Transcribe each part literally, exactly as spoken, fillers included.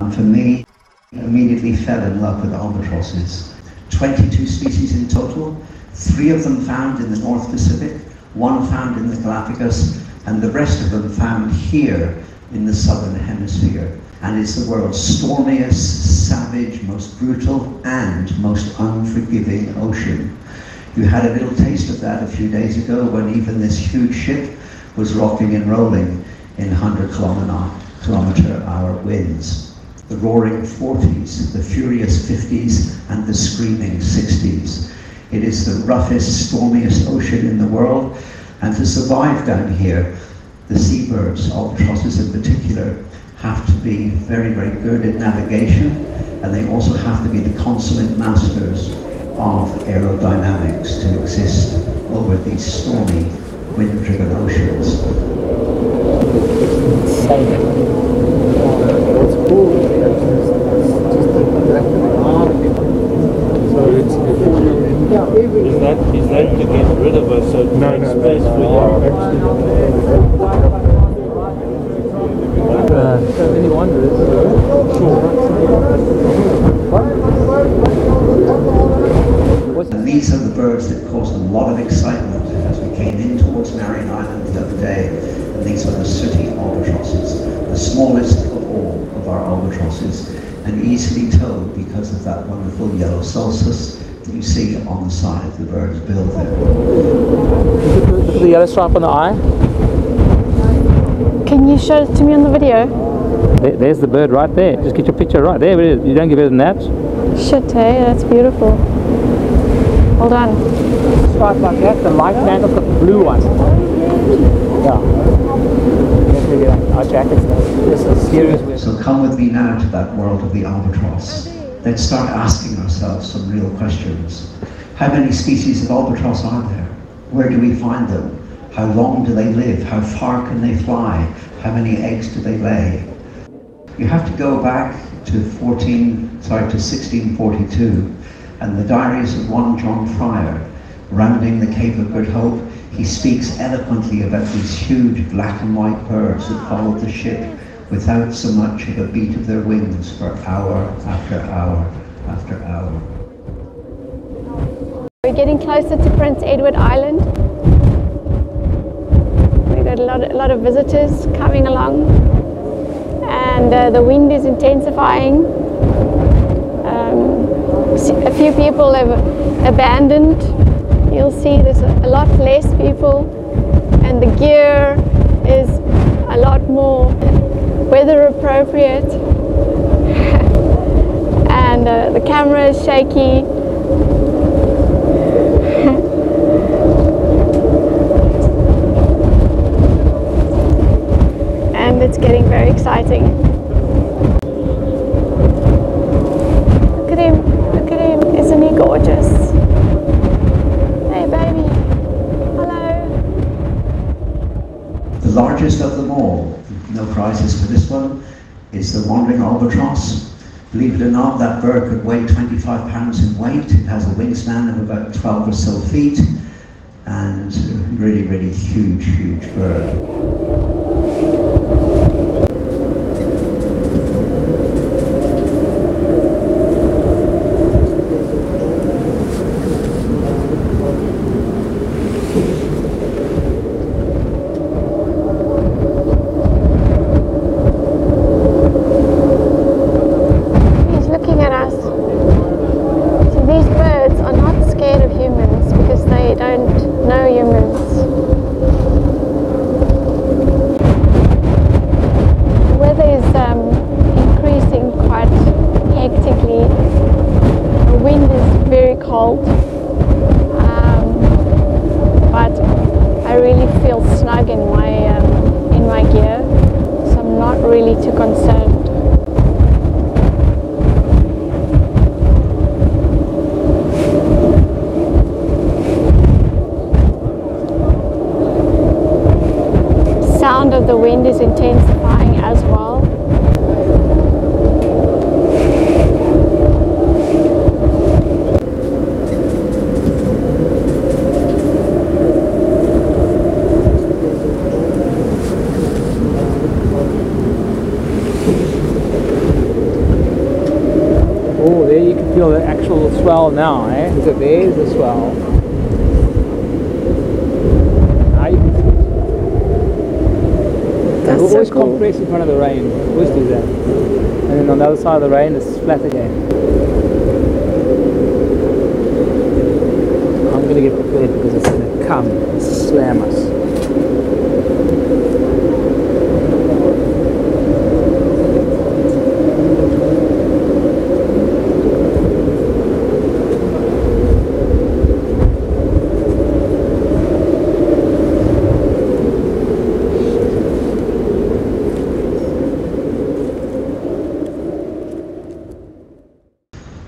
And for me, I immediately fell in love with albatrosses. twenty-two species in total, three of them found in the North Pacific, one found in the Galapagos, and the rest of them found here in the Southern Hemisphere. And it's the world's stormiest, savage, most brutal, and most unforgiving ocean. You had a little taste of that a few days ago when even this huge ship was rocking and rolling in one hundred kilometer hour winds. The roaring forties, the furious fifties, and the screaming sixties. It is the roughest, stormiest ocean in the world, and to survive down here, the seabirds, albatrosses in particular, have to be very, very good at navigation, and they also have to be the consummate masters of aerodynamics to exist over these stormy, wind-driven oceans. He's not, he's not to get rid of us, so no, no, space no, no, for you. Uh, so any wonders? Sure. And these are the birds that caused a lot of excitement as we came in towards Marion Island the other day. And these are the sooty albatrosses, the smallest of all of our albatrosses, and easily towed because of that wonderful yellow sulcus you see on the side of the bird's bill there. The yellow stripe on the eye? Can you show it to me on the video? There, there's the bird right there. Just get your picture right there. It is. You don't give it a nap. Shit, hey, that's beautiful. Hold on. Stripe like that, the light band of the blue one. Yeah. Our jackets. This is serious. So come with me now to that world of the albatross. Let's start asking ourselves some real questions. How many species of albatross are there? Where do we find them? How long do they live? How far can they fly? How many eggs do they lay? You have to go back to fourteen, sorry, to sixteen forty-two and the diaries of one John Fryer. Rounding the Cape of Good Hope, he speaks eloquently about these huge black and white birds that followed the ship without so much as a beat of their wings for hour after hour after hour. We're getting closer to Prince Edward Island. We've got a lot of, a lot of visitors coming along, and uh, the wind is intensifying. Um, a few people have abandoned. You'll see there's a lot less people, and the gear is a lot more weather appropriate. And uh, the camera is shaky. And it's getting very exciting. Look at him, look at him, isn't he gorgeous? Hey baby, hello. The largest of them all. No prizes for this one. It's the wandering albatross. Believe it or not, that bird could weigh twenty-five pounds in weight. It has a wingspan of about twelve or so feet, and really, really huge, huge bird. Humans, because they don't know humans. Oh, there you can feel the actual swell now, eh? Look at, there's the swell. Now you can see it. That's so always cool. Compress in front of the rain. Always do that. And then on the other side of the rain, it's flat again. I'm going to get prepared because it's going to come and slam us.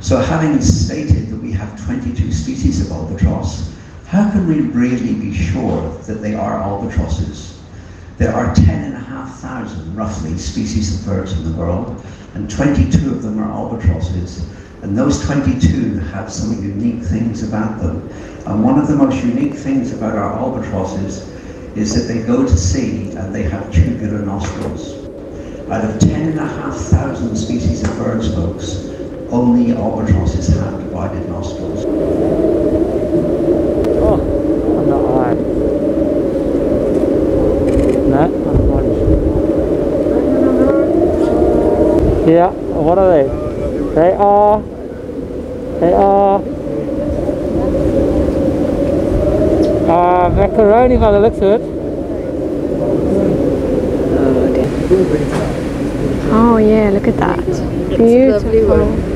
So having stated that we have twenty-two species of albatross, how can we really be sure that they are albatrosses? There are ten and a half thousand, roughly, species of birds in the world, and twenty-two of them are albatrosses. And those twenty-two have some unique things about them. And one of the most unique things about our albatrosses is that they go to sea and they have tubular nostrils. Out of ten and a half thousand species of birds, folks, only albatrosses have divided nostrils. Oh, on the eye. No, on the body. Yeah, what are they? They are. They are. Uh, macaroni by the looks of it. Oh, yeah, look at that. Beautiful.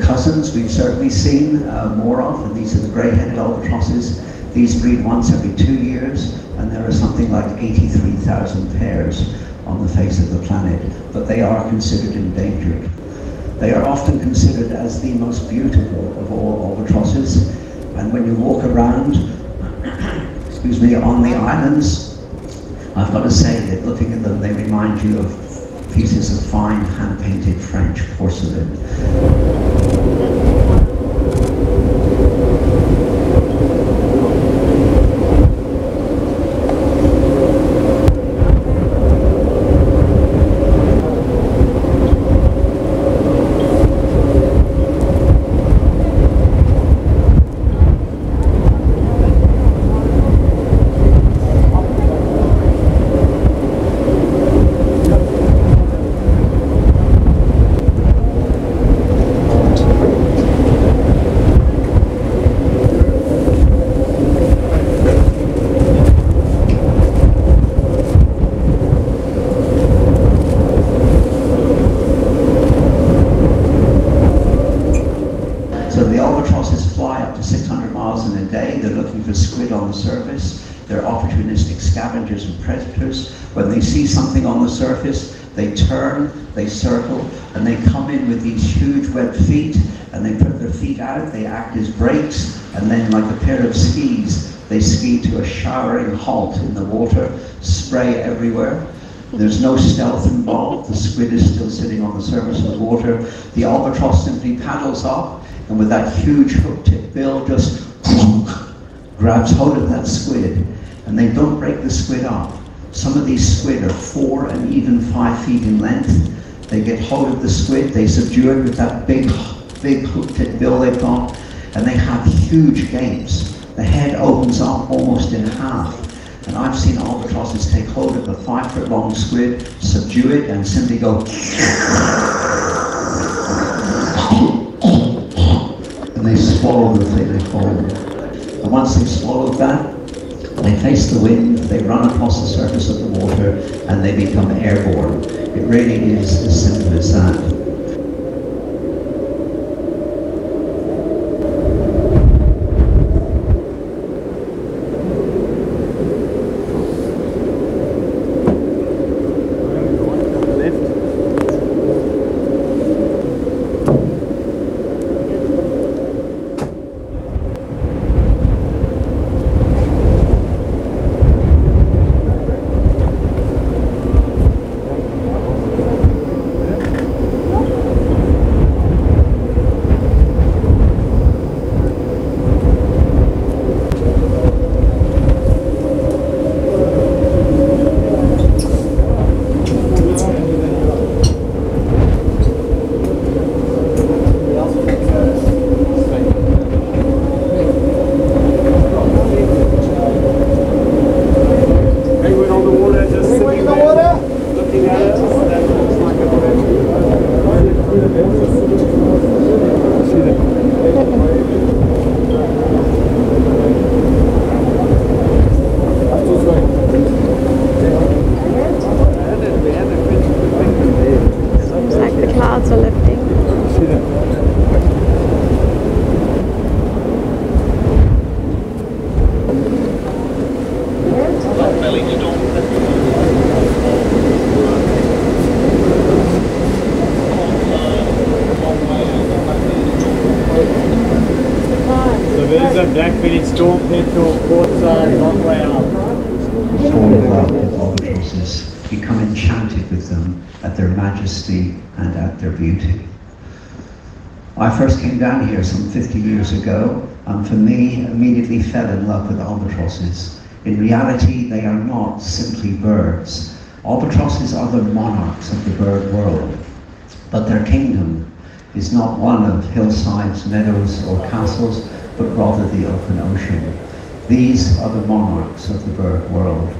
Cousins we've certainly seen uh, more of, and these are the grey-headed albatrosses. These breed once every two years, and there are something like eighty-three thousand pairs on the face of the planet, but they are considered endangered. They are often considered as the most beautiful of all albatrosses, and when you walk around, excuse me, on the islands, I've got to say that looking at them, they remind you of pieces of fine hand-painted French porcelain. Scavengers and predators. When they see something on the surface, they turn, they circle, and they come in with these huge webbed feet, and they put their feet out, they act as brakes, and then like a pair of skis, they ski to a showering halt in the water, spray everywhere. There's no stealth involved, the squid is still sitting on the surface of the water. The albatross simply paddles up, and with that huge hook-tip bill, just grabs hold of that squid. And they don't break the squid up. Some of these squid are four and even five feet in length. They get hold of the squid, they subdue it with that big, big hooked tip bill they've got, and they have huge gapes. The head opens up almost in half. And I've seen albatrosses take hold of a five foot long squid, subdue it, and simply go and they swallow the thing they hold. and once they've swallowed that, they face the wind, they run across the surface of the water, and they become airborne. It really is as simple as that. Down here some fifty years ago, and for me immediately fell in love with albatrosses. In reality, they are not simply birds. Albatrosses are the monarchs of the bird world, but their kingdom is not one of hillsides, meadows, or castles, but rather the open ocean. These are the monarchs of the bird world.